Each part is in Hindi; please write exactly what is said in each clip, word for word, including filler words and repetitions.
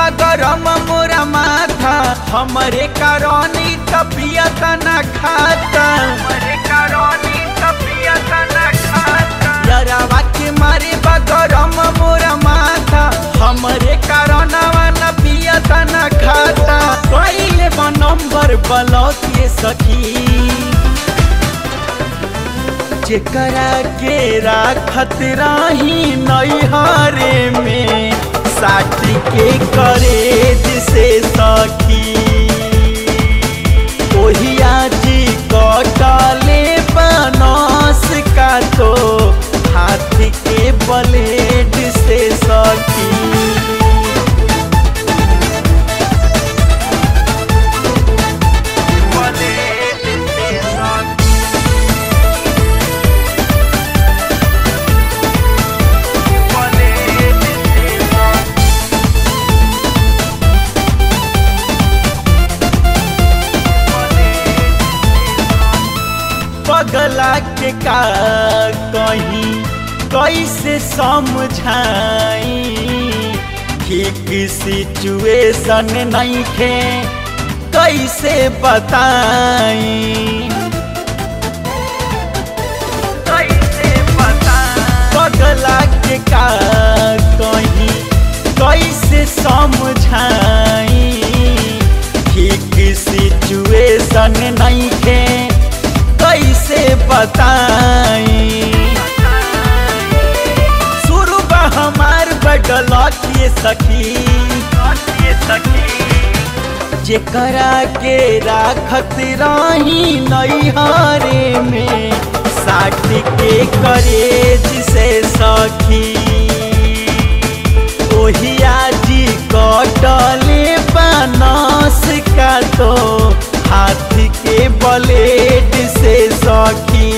बा गरम मोरा माथा हमरे कारणी तबियत ना खाता हमरे कारणी तबियत ना खाता जरावा के मारे बा गरम मोरा माथा हमरे कारणवा ना पियत ना खाता कइले बा नंबर ब्लॉक के सखी जेकरा के राखत रही नैहरे में साथी के करेज से सखी ओहिया जी कटले बनस का तो हाथी के ब्लेड से सखी पगला के का कहीं कैसे समझाई ठीक सिचुएशन नहीं खे कैसे बताई कैसे बताई पगला के का कहीं कैसे समझाई ठीक सिचुएशन नहीं खे कैसे बताई शुरू बा हमार बडलक ये सखी जेकरा के राखत रही नैहरे में साथी के करेज से सखी ओहिया जी कटले बानस का तो हाथी के ब्लेड से सखी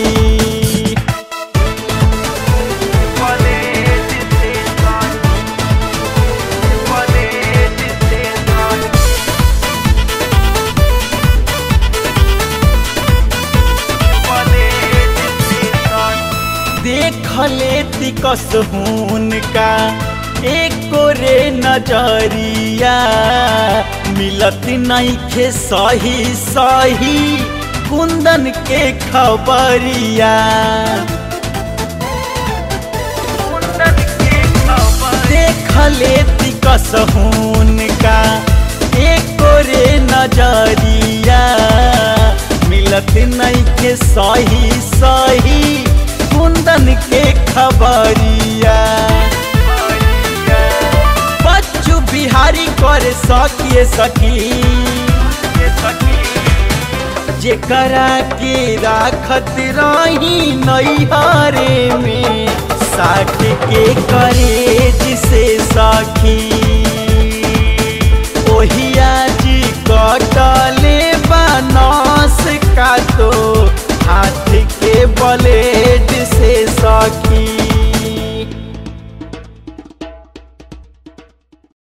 देखले तिकस हुनका एको रे नजरिया मिलत नहीं खे सही सही कुंदन के खबरिया देखले तिकस हुनका एको रे नजरिया मिलत नहीं खे सही सही कुंदन के खबरिया बच्चू बिहारी करे सखी सखी जेकरा के राखत रही नैहरे में साथ के करेज से सखी।